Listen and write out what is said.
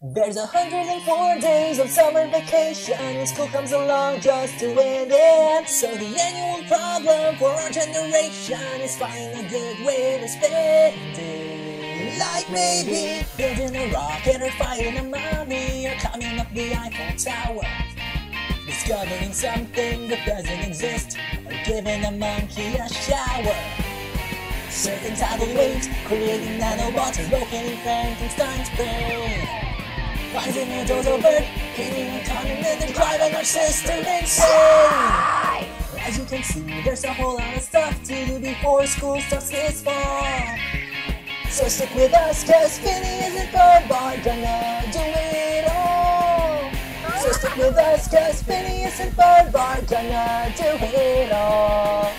There's 104 days of summer vacation, and school comes along just to end it. So the annual problem for our generation is finding a good way to spend it. Like maybe building a rocket or fighting a mummy, or climbing up the Eiffel Tower, discovering something that doesn't exist, or giving a monkey a shower. Certain tidal waves, creating nanobots, locating Frankenstein's brain, finding a dodo bird, hitting a continent, and driving our sister insane. As you can see, there's a whole lot of stuff to do before school starts this fall. So stick with us, cause Phineas and Ferb are gonna do it all. So stick with us, cause Phineas and Ferb are gonna do it all.